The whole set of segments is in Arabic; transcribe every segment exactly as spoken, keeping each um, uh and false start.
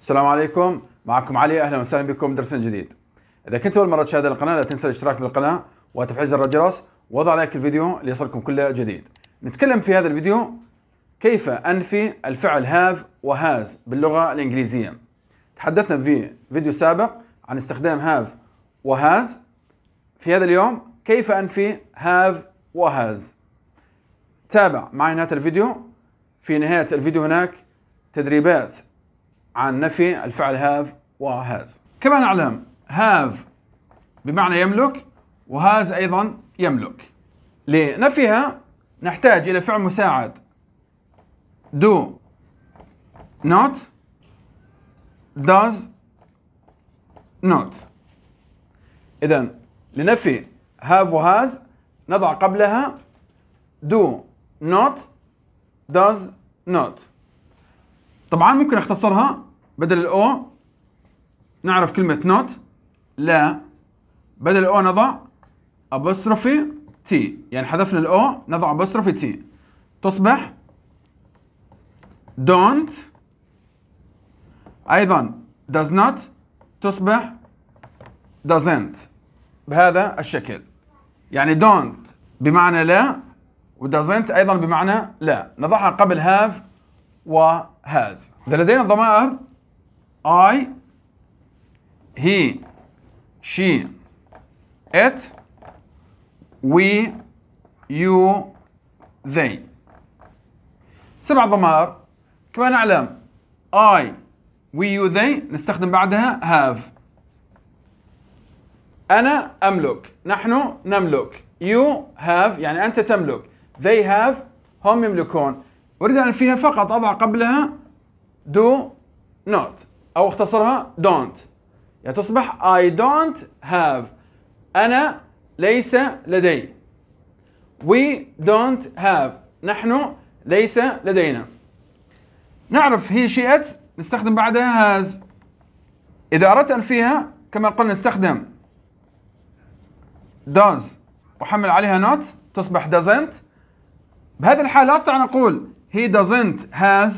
السلام عليكم، معكم علي، اهلا وسهلا بكم درس جديد. اذا كنت اول مره تشاهد القناه لا تنسى الاشتراك بالقناه وتفعيل زر الجرس ووضع لايك الفيديو ليصلكم كل جديد. نتكلم في هذا الفيديو كيف انفي الفعل هاف وهاز باللغه الانجليزيه. تحدثنا في فيديو سابق عن استخدام هاف وهاز، في هذا اليوم كيف انفي هاف وهاز. تابع معي نهايه الفيديو، في نهايه الفيديو هناك تدريبات عن نفي الفعل هاف وهاز. كما نعلم هاف بمعنى يملك، وهاز أيضا يملك. لنفيها نحتاج إلى فعل مساعد do not does not. إذن لنفي هاف وهاز نضع قبلها do not does not. طبعا ممكن اختصرها، بدل الأو نعرف كلمة نوت لا، بدل الأو نضع أبوستروفي تي، يعني حذفنا الأو نضع أبوستروفي تي، تصبح don't. أيضا does not تصبح doesn't بهذا الشكل، يعني don't بمعنى لا وdoesn't أيضا بمعنى لا، نضعها قبل have وهاز. إذا لدينا الضمائر I he she it we you they، سبع ضمائر. كما نعلم I we you they نستخدم بعدها have، أنا أملك، نحن نملك، you have يعني أنت تملك، they have هم يملكون. أريد أن فيها فقط أضع قبلها do not أو اختصرها don't، يعني تصبح I don't have، أنا ليس لدي، we don't have نحن ليس لدينا. نعرف هي she it نستخدم بعدها has. إذا أردت أن فيها كما قلنا نستخدم does وحمل عليها not تصبح doesn't. بهذه الحالة أستطيع أن أقول he doesn't has،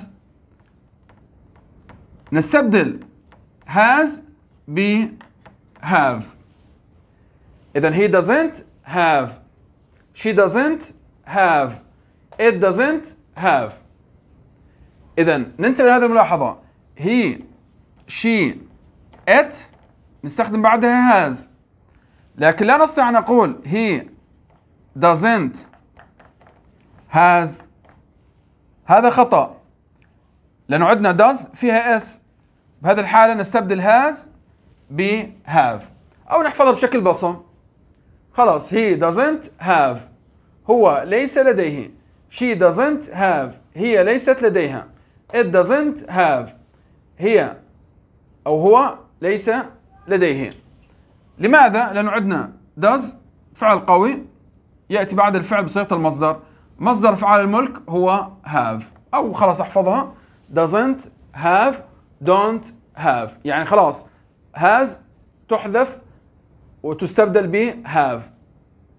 نستبدل has ب have. إذن he doesn't have، she doesn't have، it doesn't have. إذن ننتبه لهذه الملاحظة، he she it نستخدم بعدها has، لكن لا نستطيع أن نقول he doesn't has، هذا خطأ لأنه عندنا does فيها s. بهذه الحالة نستبدل has ب have أو نحفظها بشكل بسيط. خلاص he doesn't have هو ليس لديه، she doesn't have هي ليست لديها، it doesn't have هي أو هو ليس لديه. لماذا؟ لأنه عندنا does فعل قوي يأتي بعد الفعل بصيغة المصدر، مصدر فعل الملك هو have. أو خلاص احفظها doesn't have don't have، يعني خلاص has تحذف وتستبدل ب have،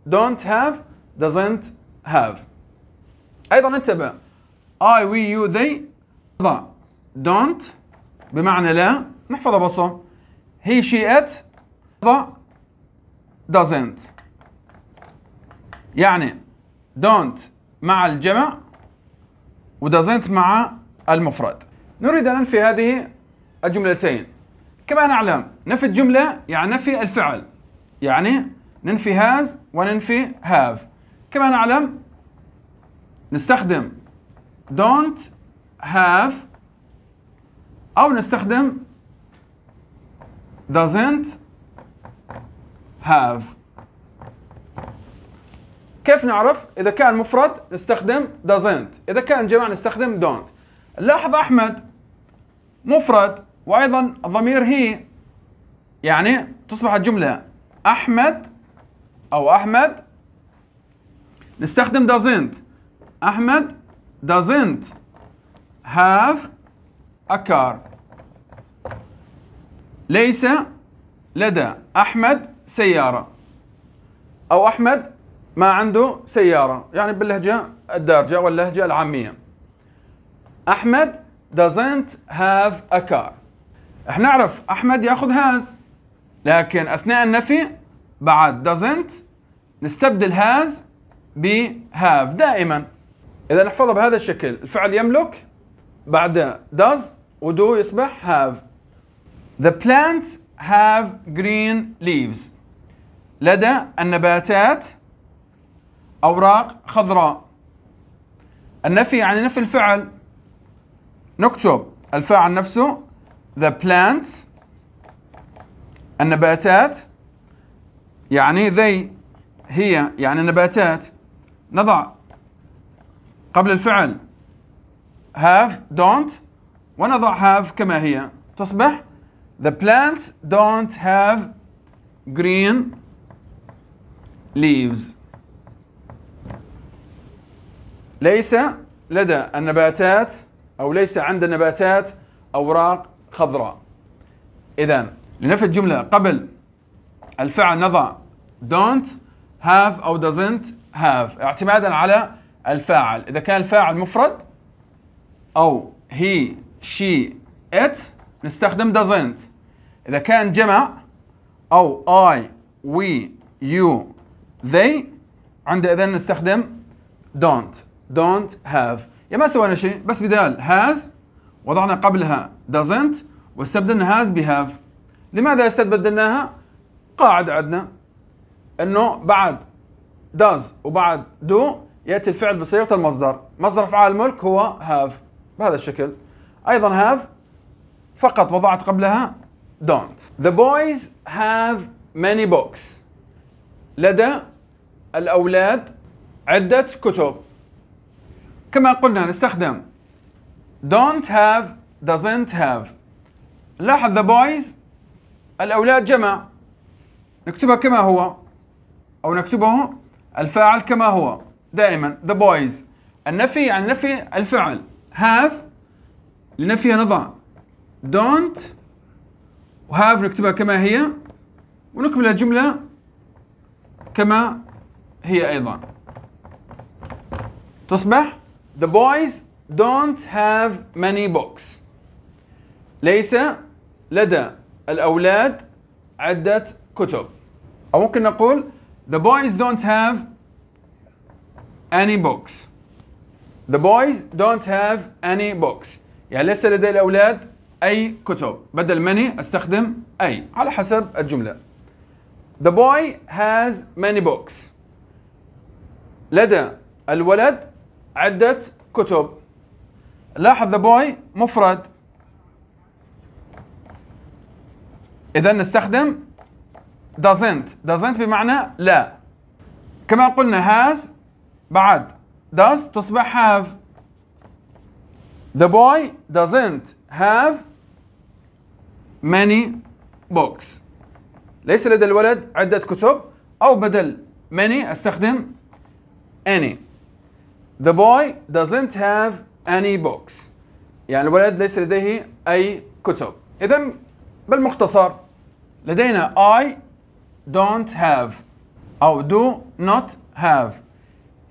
don't have doesn't have. أيضا انتبه I we you they don't بمعنى لا نحفظها بصة، he she it doesn't، يعني don't مع الجمع وdoesn't مع المفرد. نريد أن ننفي هذه الجملتين. كما نعلم نفي الجملة يعني نفي الفعل، يعني ننفي has وننفي have. كما نعلم نستخدم don't have أو نستخدم doesn't have. كيف نعرف؟ إذا كان مفرد نستخدم doesn't، إذا كان جمع نستخدم don't. لاحظ أحمد مفرد وأيضا الضمير هي، يعني تصبح الجملة أحمد أو أحمد، نستخدم doesn't، أحمد doesn't have a car، ليس لدى أحمد سيارة أو أحمد ما عنده سيارة، يعني باللهجة الدارجة واللهجة العامية. أحمد doesn't have a car. هنعرف احمد ياخذ هاز، لكن اثناء النفي بعد doesn't نستبدل هاز ب have دائما. اذا نحفظها بهذا الشكل، الفعل يملك بعد does ودو يصبح have. The plants have green leaves. لدى النباتات اوراق خضراء. النفي يعني نفي الفعل، نكتب الفاعل نفسه the plants النباتات، يعني they هي يعني النباتات، نضع قبل الفعل have don't ونضع have كما هي، تصبح the plants don't have green leaves. ليس لدى النباتات أو ليس عند النباتات أوراق خضراء. إذا لنفي الجملة قبل الفعل نضع don't have أو doesn't have اعتمادا على الفاعل، إذا كان الفاعل مفرد أو he she it نستخدم doesn't، إذا كان جمع أو I we you they عندئذ نستخدم don't. don't have. يا ما سوينا شيء، بس بدال has وضعنا قبلها doesn't واستبدلنا has ب have. لماذا استبدلناها؟ قاعدة عندنا انه بعد does وبعد do ياتي الفعل بصيغة المصدر، مصدر افعال الملك هو have بهذا الشكل. ايضا have فقط وضعت قبلها don't. The boys have many books. لدى الاولاد عدة كتب. كما قلنا نستخدم don't have doesn't have. لاحظ the boys الأولاد جمع، نكتبها كما هو أو نكتبه الفاعل كما هو دائما the boys. النفي عن نفي الفعل have، لنفيها نضع don't وhave نكتبها كما هي ونكمل الجملة كما هي أيضا، تصبح The boys don't have many books. ليس لدى الأولاد عدة كتب. أو ممكن نقول The boys don't have any books. The boys don't have any books. يعني ليس لدى الأولاد أي كتب. بدل many أستخدم أي على حسب الجملة. The boy has many books. لدى الولد عدة كتب. لاحظ the boy مفرد، إذا نستخدم doesn't. doesn't بمعنى لا. كما قلنا has بعد does تصبح have. The boy doesn't have many books. ليس لدى الولد عدة كتب، أو بدل many أستخدم any. The boy doesn't have any books. يعني الولد ليس لديه أي كتب. إذا بالمختصر لدينا I don't have أو do not have.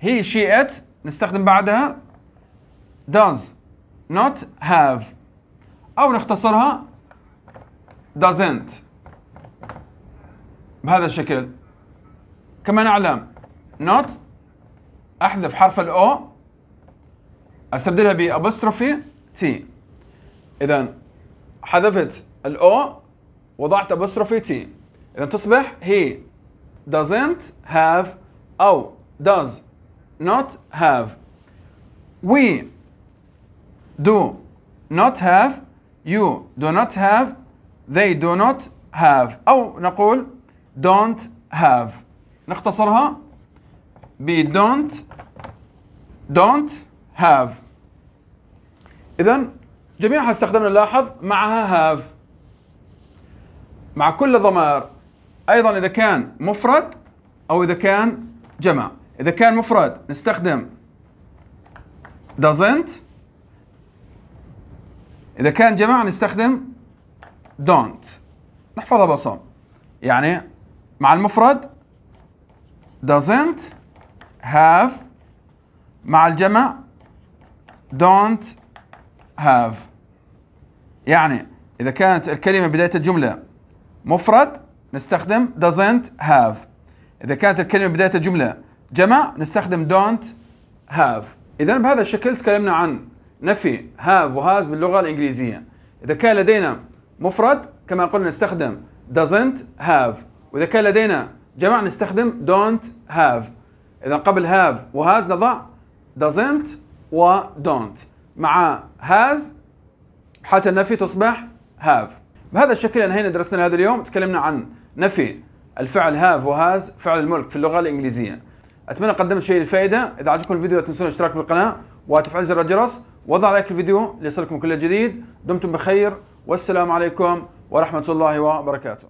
He she it نستخدم بعدها does not have أو نختصرها doesn't بهذا الشكل. كما نعلم not أحذف حرف الأو أستبدلها بأبستروفي تي. إذا حذفت الأو وضعت أبستروفي تي، إذا تصبح he doesn't have أو does not have. We do not have. You do not have. They do not have. أو نقول don't have. نختصرها ب don't don't have. إذا جميعها استخدمنا لاحظ معها have مع كل ضمائر، أيضا إذا كان مفرد أو إذا كان جمع. إذا كان مفرد نستخدم doesn't، إذا كان جمع نستخدم don't. نحفظها بصم، يعني مع المفرد doesn't have، مع الجمع don't have. يعني إذا كانت الكلمة بداية الجملة مفرد نستخدم doesn't have. إذا كانت الكلمة بداية الجملة جمع نستخدم don't have. إذا بهذا الشكل تكلمنا عن نفي have وhas باللغة الإنجليزية. إذا كان لدينا مفرد كما قلنا نستخدم doesn't have، وإذا كان لدينا جمع نستخدم don't have. إذا قبل have وhas نضع doesn't و don't مع has حتى النفي تصبح have. بهذا الشكل انهينا درسنا هذا اليوم، تكلمنا عن نفي الفعل have وhas فعل الملك في اللغة الإنجليزية. أتمنى قدمت شيء للفائدة، إذا عجبكم الفيديو لا تنسون الاشتراك بالقناة وتفعيل زر الجرس وضع لايك الفيديو ليصلكم كل جديد. دمتم بخير والسلام عليكم ورحمة الله وبركاته.